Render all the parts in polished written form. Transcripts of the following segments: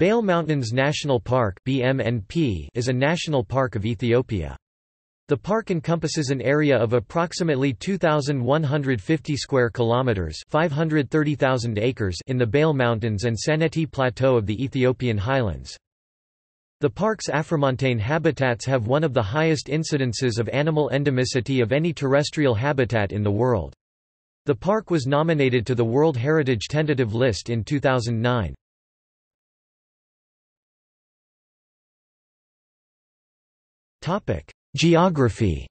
Bale Mountains National Park (BMNP) is a national park of Ethiopia. The park encompasses an area of approximately 2,150 square kilometers (530,000 acres) in the Bale Mountains and Sanetti Plateau of the Ethiopian Highlands. The park's Afromontane habitats have one of the highest incidences of animal endemicity of any terrestrial habitat in the world. The park was nominated to the World Heritage Tentative List in 2009. Topic: Geography.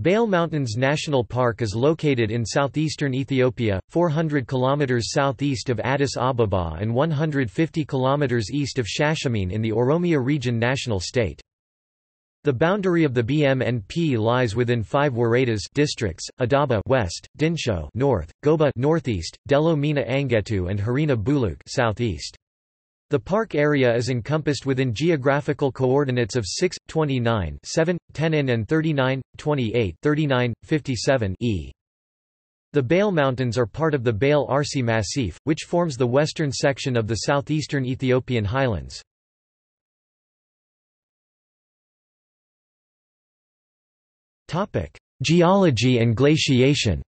Bale Mountains National Park is located in southeastern Ethiopia, 400 km southeast of Addis Ababa and 150 km east of Shashamine in the Oromia region national state. The boundary of the BMNP lies within five Waredas districts: Adaba West, Dinsho North, Goba Northeast, Delo Mina Angetu, and Harenna Buluk Southeast. The park area is encompassed within geographical coordinates of 6, 29, 7, 10 in and 39, 28, 39, 57 e. The Bale Mountains are part of the Bale Arsi Massif, which forms the western section of the southeastern Ethiopian highlands. Geology and glaciation.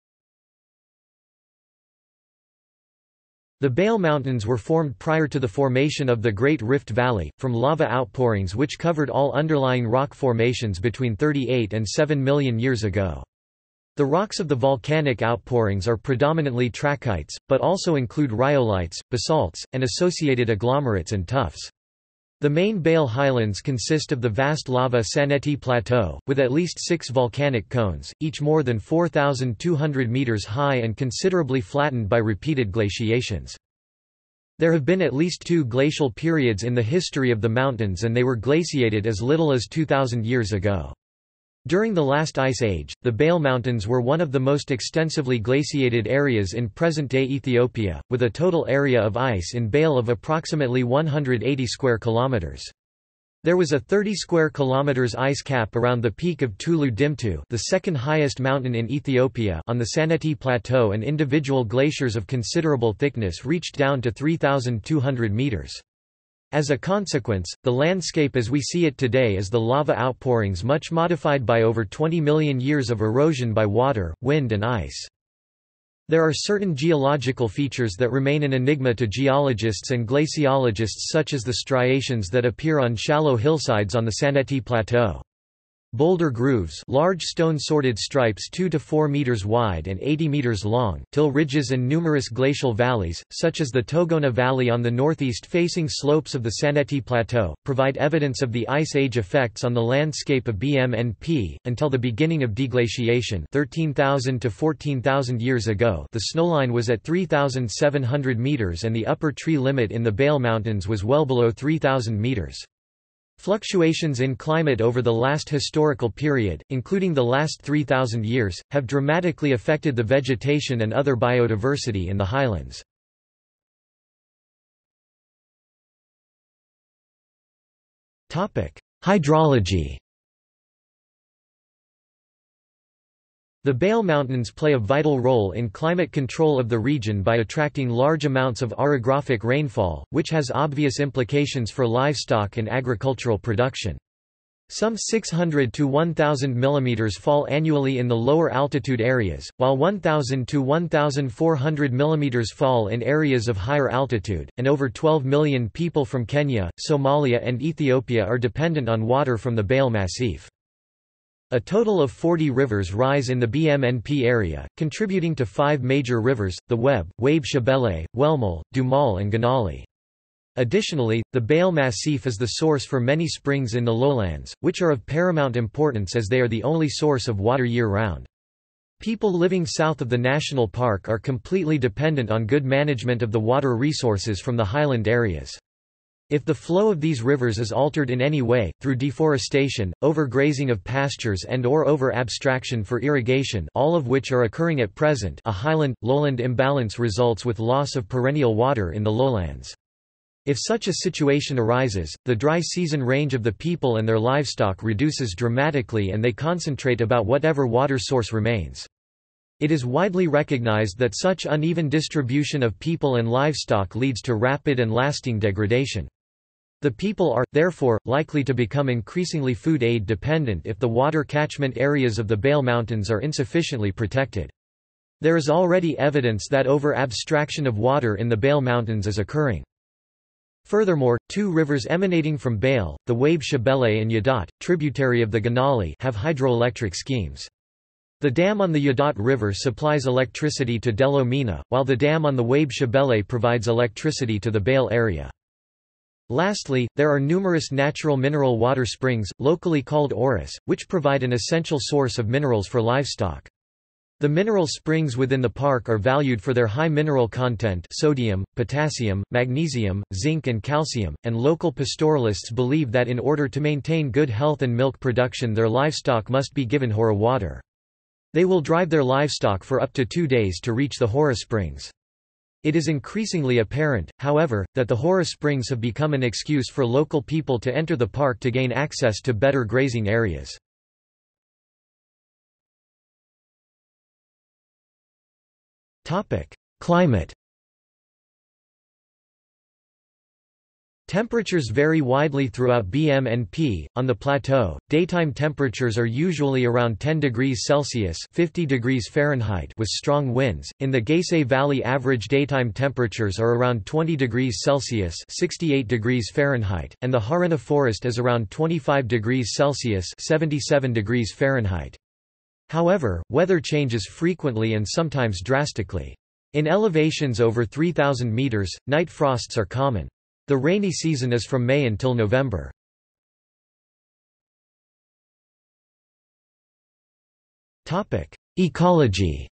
The Bale Mountains were formed prior to the formation of the Great Rift Valley, from lava outpourings which covered all underlying rock formations between 38 and 7 million years ago. The rocks of the volcanic outpourings are predominantly trachytes, but also include rhyolites, basalts, and associated agglomerates and tuffs. The main Bale Highlands consist of the vast lava Sanetti Plateau, with at least six volcanic cones, each more than 4,200 meters high and considerably flattened by repeated glaciations. There have been at least two glacial periods in the history of the mountains, and they were glaciated as little as 2,000 years ago. During the last Ice Age, the Bale Mountains were one of the most extensively glaciated areas in present-day Ethiopia, with a total area of ice in Bale of approximately 180 square kilometers. There was a 30 square kilometers ice cap around the peak of Tulu Dimtu, the second highest mountain in Ethiopia, on the Sanetti Plateau, and individual glaciers of considerable thickness reached down to 3,200 meters. As a consequence, the landscape as we see it today is the lava outpourings much modified by over 20 million years of erosion by water, wind and ice. There are certain geological features that remain an enigma to geologists and glaciologists, such as the striations that appear on shallow hillsides on the Sanetti Plateau. Boulder grooves, large stone-sorted stripes 2 to 4 meters wide and 80 meters long, till ridges and numerous glacial valleys, such as the Togona Valley on the northeast-facing slopes of the Sanetti Plateau, provide evidence of the Ice Age effects on the landscape of BMNP. Until the beginning of deglaciation 13,000 to 14,000 years ago, the snowline was at 3,700 meters and the upper tree limit in the Bale Mountains was well below 3,000 meters. Fluctuations in climate over the last historical period, including the last 3,000 years, have dramatically affected the vegetation and other biodiversity in the highlands. Hydrology. The Bale Mountains play a vital role in climate control of the region by attracting large amounts of orographic rainfall, which has obvious implications for livestock and agricultural production. Some 600 to 1,000 mm fall annually in the lower altitude areas, while 1,000 to 1,400 mm fall in areas of higher altitude, and over 12 million people from Kenya, Somalia and Ethiopia are dependent on water from the Bale Massif. A total of 40 rivers rise in the BMNP area, contributing to five major rivers, the Webb, Wabe Shebele, Welmal, Dumal and Ganali. Additionally, the Bale Massif is the source for many springs in the lowlands, which are of paramount importance as they are the only source of water year-round. People living south of the national park are completely dependent on good management of the water resources from the highland areas. If the flow of these rivers is altered in any way, through deforestation, overgrazing of pastures and or over-abstraction for irrigation, all of which are occurring at present, a highland-lowland imbalance results with loss of perennial water in the lowlands. If such a situation arises, the dry season range of the people and their livestock reduces dramatically and they concentrate about whatever water source remains. It is widely recognized that such uneven distribution of people and livestock leads to rapid and lasting degradation. The people are, therefore, likely to become increasingly food aid dependent if the water catchment areas of the Bale Mountains are insufficiently protected. There is already evidence that over-abstraction of water in the Bale Mountains is occurring. Furthermore, two rivers emanating from Bale, the Wabe Shebele and Yadot, tributary of the Ganali, have hydroelectric schemes. The dam on the Yadot River supplies electricity to Delomina, while the dam on the Wabe Shebele provides electricity to the Bale area. Lastly, there are numerous natural mineral water springs, locally called oris, which provide an essential source of minerals for livestock. The mineral springs within the park are valued for their high mineral content, sodium, potassium, magnesium, zinc and calcium, and local pastoralists believe that in order to maintain good health and milk production their livestock must be given Hora water. They will drive their livestock for up to 2 days to reach the Hora Springs. It is increasingly apparent, however, that the Hora Springs have become an excuse for local people to enter the park to gain access to better grazing areas. Climate. Temperatures vary widely throughout BMNP. On the plateau, daytime temperatures are usually around 10 degrees Celsius (50 degrees Fahrenheit) with strong winds. In the Gaysay Valley, average daytime temperatures are around 20 degrees Celsius (68 degrees Fahrenheit), and the Harenna Forest is around 25 degrees Celsius (77 degrees Fahrenheit). However, weather changes frequently and sometimes drastically. In elevations over 3,000 meters, night frosts are common. The rainy season is from May until November. Ecology.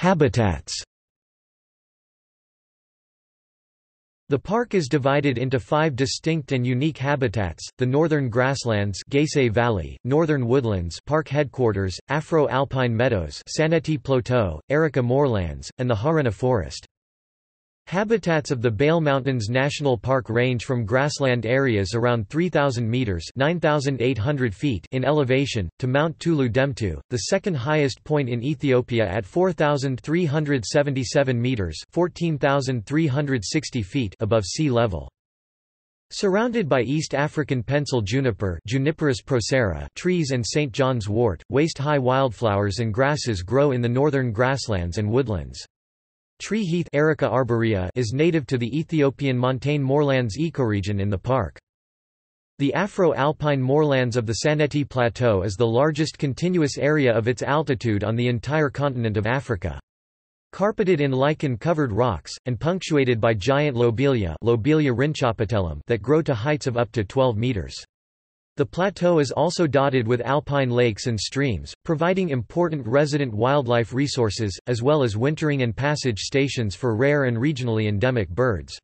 Habitats. The park is divided into 5 distinct and unique habitats: the northern grasslands, Gaysay Valley; northern woodlands, park headquarters; Afro-alpine meadows, Sanetti Plateau, Erica moorlands, and the Harenna Forest. Habitats of the Bale Mountains National Park range from grassland areas around 3,000 meters (9,800 feet) in elevation to Mount Tulu Dimtu, the second highest point in Ethiopia at 4,377 meters (14,360 feet) above sea level. Surrounded by East African pencil juniper (Juniperus procera) trees and St. John's wort, waist-high wildflowers and grasses grow in the northern grasslands and woodlands. Tree heath Erica arborea is native to the Ethiopian montane moorlands ecoregion in the park. The Afro-alpine moorlands of the Sanetti Plateau is the largest continuous area of its altitude on the entire continent of Africa. Carpeted in lichen-covered rocks, and punctuated by giant lobelia that grow to heights of up to 12 meters. The plateau is also dotted with alpine lakes and streams, providing important resident wildlife resources, as well as wintering and passage stations for rare and regionally endemic birds.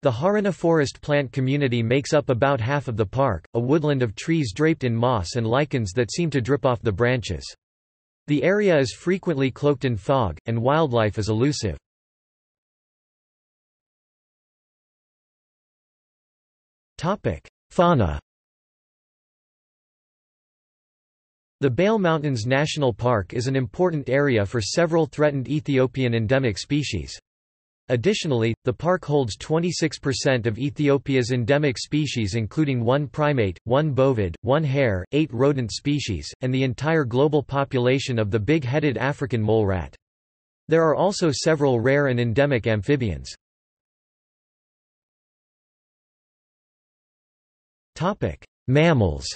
The Harenna Forest plant community makes up about half of the park, a woodland of trees draped in moss and lichens that seem to drip off the branches. The area is frequently cloaked in fog, and wildlife is elusive. Fauna. The Bale Mountains National Park is an important area for several threatened Ethiopian endemic species. Additionally, the park holds 26% of Ethiopia's endemic species, including 1 primate, 1 bovid, 1 hare, 8 rodent species, and the entire global population of the big-headed African mole rat. There are also several rare and endemic amphibians. Mammals.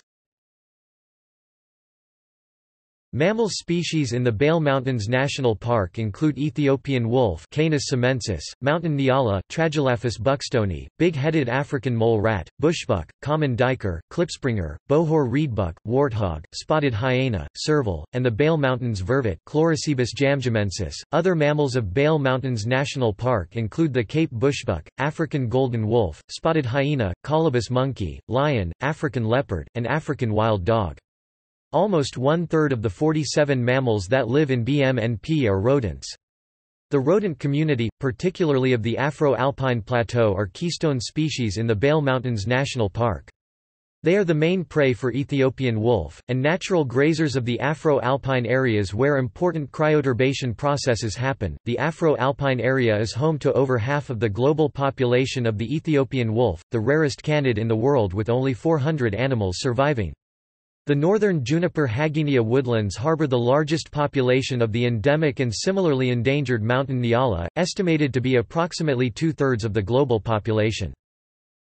Mammal species in the Bale Mountains National Park include Ethiopian wolf Canis simensis, mountain nyala Tragelaphus buxtoni, big-headed African mole rat, bushbuck, common diker, clipspringer, bohor reedbuck, warthog, spotted hyena, serval, and the Bale Mountains vervet Chlorocebus jamjamensis. Other mammals of Bale Mountains National Park include the Cape bushbuck, African golden wolf, spotted hyena, colobus monkey, lion, African leopard, and African wild dog. Almost 1/3 of the 47 mammals that live in BMNP are rodents. The rodent community, particularly of the Afro-Alpine Plateau, are keystone species in the Bale Mountains National Park. They are the main prey for Ethiopian wolf, and natural grazers of the Afro-Alpine areas where important cryoturbation processes happen. The Afro-Alpine area is home to over half of the global population of the Ethiopian wolf, the rarest canid in the world with only 400 animals surviving. The northern Juniper Haginia woodlands harbor the largest population of the endemic and similarly endangered mountain nyala, estimated to be approximately 2/3 of the global population.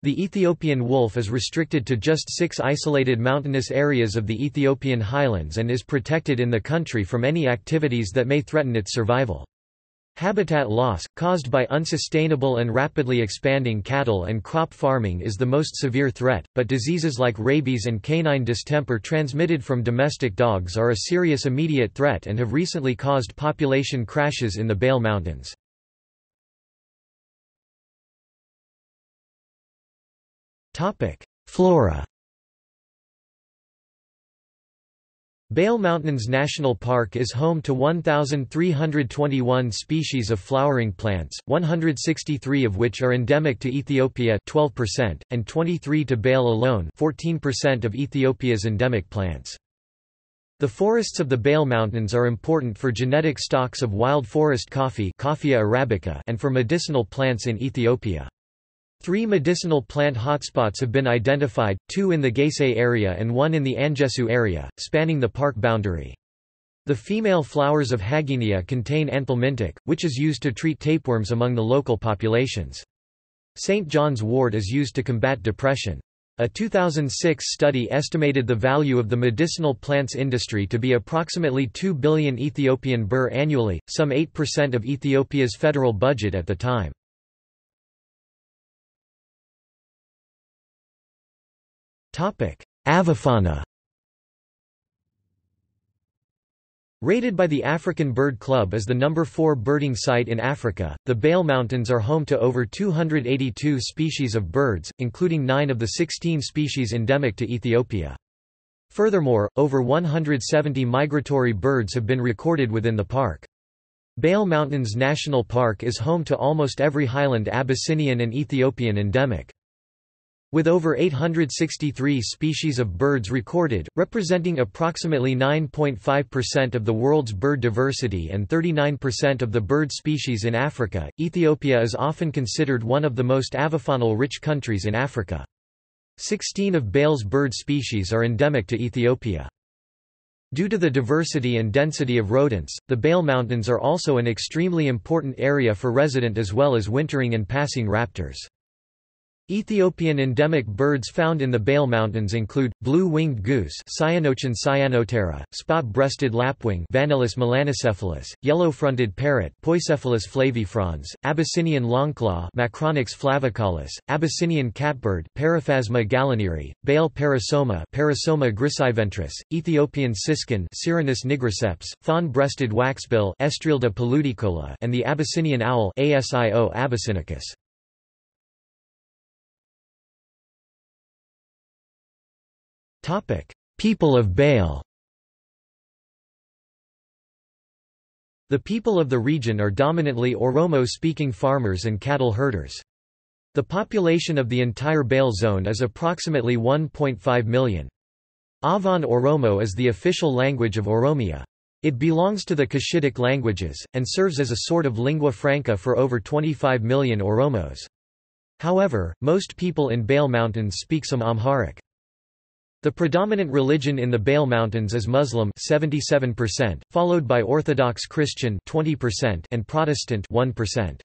The Ethiopian wolf is restricted to just 6 isolated mountainous areas of the Ethiopian highlands and is protected in the country from any activities that may threaten its survival. Habitat loss, caused by unsustainable and rapidly expanding cattle and crop farming, is the most severe threat, but diseases like rabies and canine distemper transmitted from domestic dogs are a serious immediate threat and have recently caused population crashes in the Bale Mountains. Flora. Bale Mountains National Park is home to 1,321 species of flowering plants, 163 of which are endemic to Ethiopia 12%, and 23 to Bale alone 14% of Ethiopia's endemic plants. The forests of the Bale Mountains are important for genetic stocks of wild forest coffee (Coffea arabica) and for medicinal plants in Ethiopia. 3 medicinal plant hotspots have been identified, 2 in the Gaysay area and 1 in the Anjesu area, spanning the park boundary. The female flowers of Haginia contain anthelmintic, which is used to treat tapeworms among the local populations. St. John's wort is used to combat depression. A 2006 study estimated the value of the medicinal plants industry to be approximately 2 billion Ethiopian birr annually, some 8% of Ethiopia's federal budget at the time. Avifauna. Rated by the African Bird Club as the number 4 birding site in Africa, the Bale Mountains are home to over 282 species of birds, including 9 of the 16 species endemic to Ethiopia. Furthermore, over 170 migratory birds have been recorded within the park. Bale Mountains National Park is home to almost every highland Abyssinian and Ethiopian endemic. With over 863 species of birds recorded, representing approximately 9.5% of the world's bird diversity and 39% of the bird species in Africa, Ethiopia is often considered one of the most avifaunal-rich countries in Africa. 16 of Bale's bird species are endemic to Ethiopia. Due to the diversity and density of rodents, the Bale Mountains are also an extremely important area for resident as well as wintering and passing raptors. Ethiopian endemic birds found in the Bale Mountains include blue-winged goose (Cyanochen cyanoptera), spot-breasted lapwing (Vanellus melaniceps), yellow-fronted parrot (Poicephalus flavifrons), Abyssinian longclaw (Macronyx flavacollis), Abyssinian catbird (Paraphasma gallinieri), Bale parasoma (Parasoma grisiventris), Ethiopian siskin (Syrinus nigriceps), fawn-breasted waxbill (Estrilda paludicola), and the Abyssinian owl (Asio abyssinicus). People of Bale. The people of the region are dominantly Oromo-speaking farmers and cattle herders. The population of the entire Bale zone is approximately 1.5 million. Avan Oromo is the official language of Oromia. It belongs to the Cushitic languages, and serves as a sort of lingua franca for over 25 million Oromos. However, most people in Bale Mountains speak some Amharic. The predominant religion in the Bale Mountains is Muslim 77%, followed by Orthodox Christian 20% and Protestant 1%.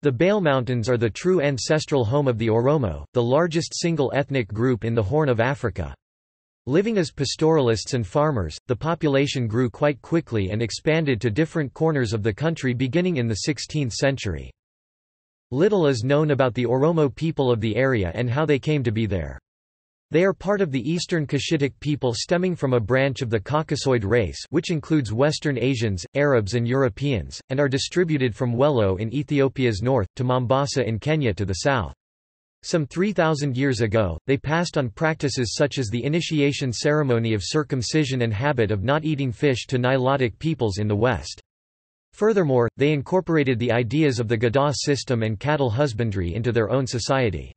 The Bale Mountains are the true ancestral home of the Oromo, the largest single ethnic group in the Horn of Africa. Living as pastoralists and farmers, the population grew quite quickly and expanded to different corners of the country beginning in the 16th century. Little is known about the Oromo people of the area and how they came to be there. They are part of the Eastern Cushitic people stemming from a branch of the Caucasoid race which includes Western Asians, Arabs and Europeans, and are distributed from Wello in Ethiopia's north, to Mombasa in Kenya to the south. Some 3,000 years ago, they passed on practices such as the initiation ceremony of circumcision and habit of not eating fish to Nilotic peoples in the west. Furthermore, they incorporated the ideas of the Gaddah system and cattle husbandry into their own society.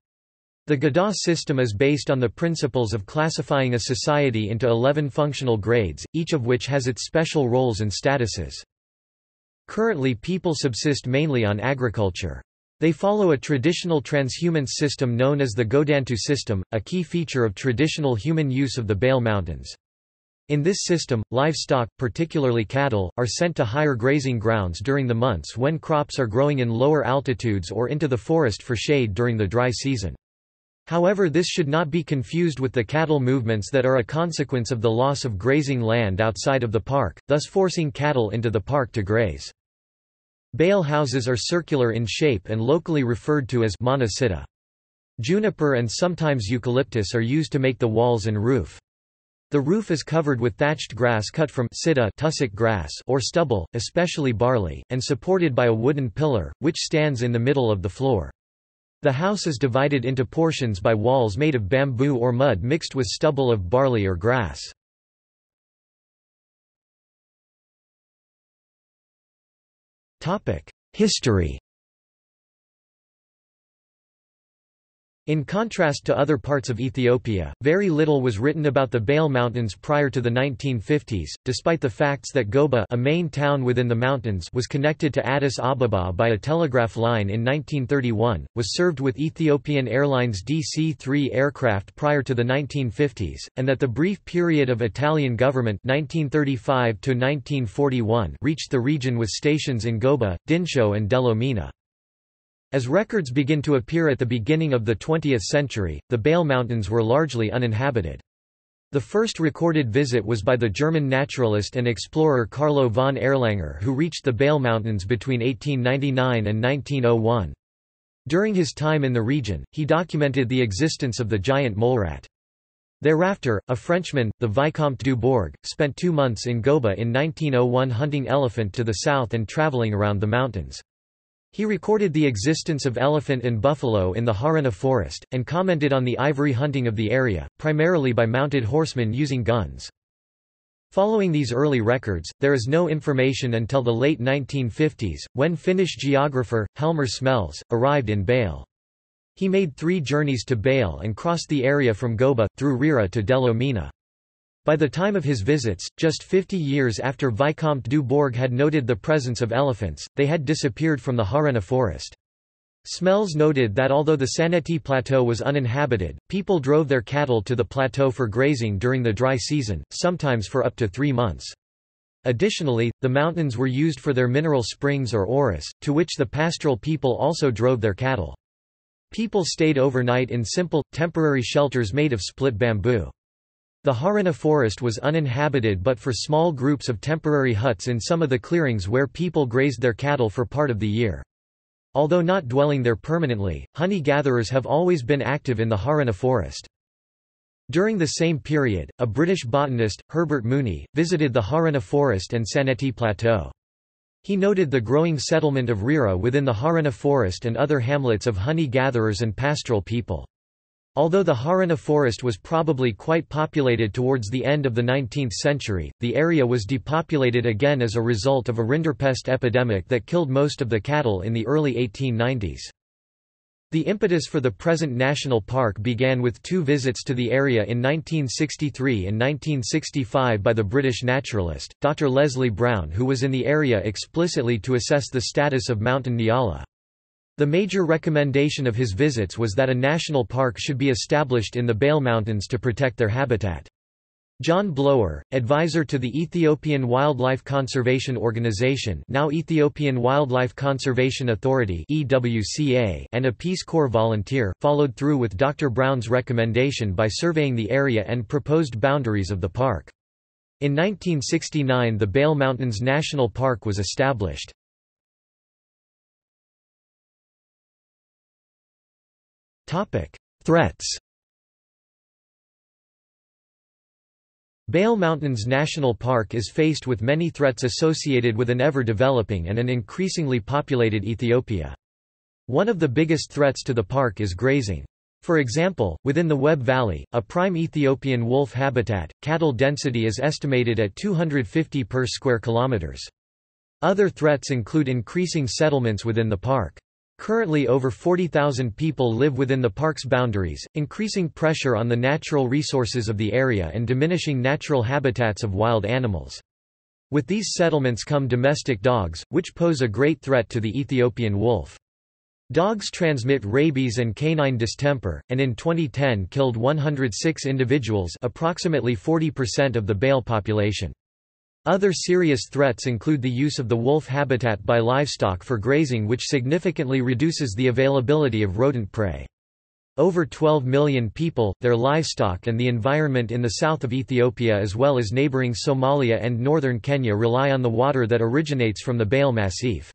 The Gaddah system is based on the principles of classifying a society into 11 functional grades, each of which has its special roles and statuses. Currently, people subsist mainly on agriculture. They follow a traditional transhumance system known as the Godantu system, a key feature of traditional human use of the Bale Mountains. In this system, livestock, particularly cattle, are sent to higher grazing grounds during the months when crops are growing in lower altitudes or into the forest for shade during the dry season. However, this should not be confused with the cattle movements that are a consequence of the loss of grazing land outside of the park, thus forcing cattle into the park to graze. Bale houses are circular in shape and locally referred to as monocitta. Juniper and sometimes eucalyptus are used to make the walls and roof. The roof is covered with thatched grass cut from sitta tussock grass or stubble, especially barley, and supported by a wooden pillar, which stands in the middle of the floor. The house is divided into portions by walls made of bamboo or mud mixed with stubble of barley or grass. History. In contrast to other parts of Ethiopia, very little was written about the Bale Mountains prior to the 1950s, despite the facts that Goba, a main town within the mountains, was connected to Addis Ababa by a telegraph line in 1931, was served with Ethiopian Airlines DC-3 aircraft prior to the 1950s, and that the brief period of Italian government 1935 to 1941 reached the region with stations in Goba, Dinsho and Delomina. As records begin to appear at the beginning of the 20th century, the Bale Mountains were largely uninhabited. The first recorded visit was by the German naturalist and explorer Carlo von Erlanger, who reached the Bale Mountains between 1899 and 1901. During his time in the region, he documented the existence of the giant mole rat. Thereafter, a Frenchman, the Vicomte du Borg, spent 2 months in Goba in 1901 hunting elephant to the south and traveling around the mountains. He recorded the existence of elephant and buffalo in the Harenna Forest, and commented on the ivory hunting of the area, primarily by mounted horsemen using guns. Following these early records, there is no information until the late 1950s, when Finnish geographer Helmer Smells arrived in Bale. He made 3 journeys to Bale and crossed the area from Goba, through Rira to Delomina. By the time of his visits, just 50 years after Vicomte du Borg had noted the presence of elephants, they had disappeared from the Harenna forest. Smells noted that although the Sanetti Plateau was uninhabited, people drove their cattle to the plateau for grazing during the dry season, sometimes for up to 3 months. Additionally, the mountains were used for their mineral springs or oris, to which the pastoral people also drove their cattle. People stayed overnight in simple, temporary shelters made of split bamboo. The Harenna forest was uninhabited but for small groups of temporary huts in some of the clearings where people grazed their cattle for part of the year. Although not dwelling there permanently, honey-gatherers have always been active in the Harenna forest. During the same period, a British botanist, Herbert Mooney, visited the Harenna forest and Sanetti Plateau. He noted the growing settlement of Rira within the Harenna forest and other hamlets of honey-gatherers and pastoral people. Although the Harenna forest was probably quite populated towards the end of the 19th century, the area was depopulated again as a result of a rinderpest epidemic that killed most of the cattle in the early 1890s. The impetus for the present national park began with 2 visits to the area in 1963 and 1965 by the British naturalist, Dr. Leslie Brown, who was in the area explicitly to assess the status of mountain nyala. The major recommendation of his visits was that a national park should be established in the Bale Mountains to protect their habitat. John Blower, advisor to the Ethiopian Wildlife Conservation Organization, now Ethiopian Wildlife Conservation Authority (EWCA), and a Peace Corps volunteer, followed through with Dr. Brown's recommendation by surveying the area and proposed boundaries of the park. In 1969, the Bale Mountains National Park was established. Threats. Bale Mountains National Park is faced with many threats associated with an ever-developing and an increasingly populated Ethiopia. One of the biggest threats to the park is grazing. For example, within the Webb Valley, a prime Ethiopian wolf habitat, cattle density is estimated at 250 per square kilometers. Other threats include increasing settlements within the park. Currently over 40,000 people live within the park's boundaries, increasing pressure on the natural resources of the area and diminishing natural habitats of wild animals. With these settlements come domestic dogs, which pose a great threat to the Ethiopian wolf. Dogs transmit rabies and canine distemper, and in 2010 killed 106 individuals, approximately 40% of the Bale population. Other serious threats include the use of the wolf habitat by livestock for grazing, which significantly reduces the availability of rodent prey. Over 12 million people, their livestock and the environment in the south of Ethiopia as well as neighboring Somalia and northern Kenya rely on the water that originates from the Bale Massif.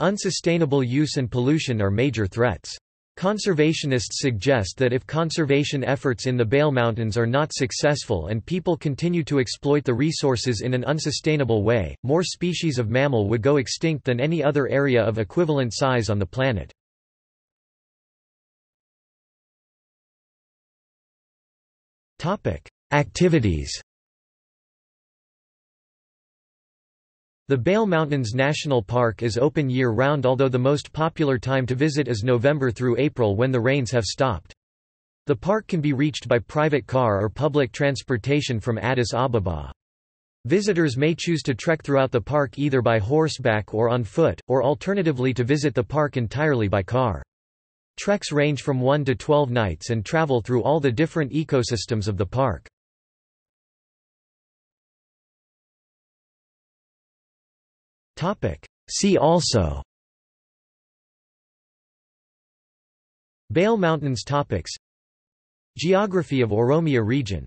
Unsustainable use and pollution are major threats. Conservationists suggest that if conservation efforts in the Bale Mountains are not successful and people continue to exploit the resources in an unsustainable way, more species of mammal would go extinct than any other area of equivalent size on the planet. Activities. The Bale Mountains National Park is open year-round, although the most popular time to visit is November through April, when the rains have stopped. The park can be reached by private car or public transportation from Addis Ababa. Visitors may choose to trek throughout the park either by horseback or on foot, or alternatively to visit the park entirely by car. Treks range from 1 to 12 nights and travel through all the different ecosystems of the park. See also: Bale Mountains topics, Geography of Oromia region.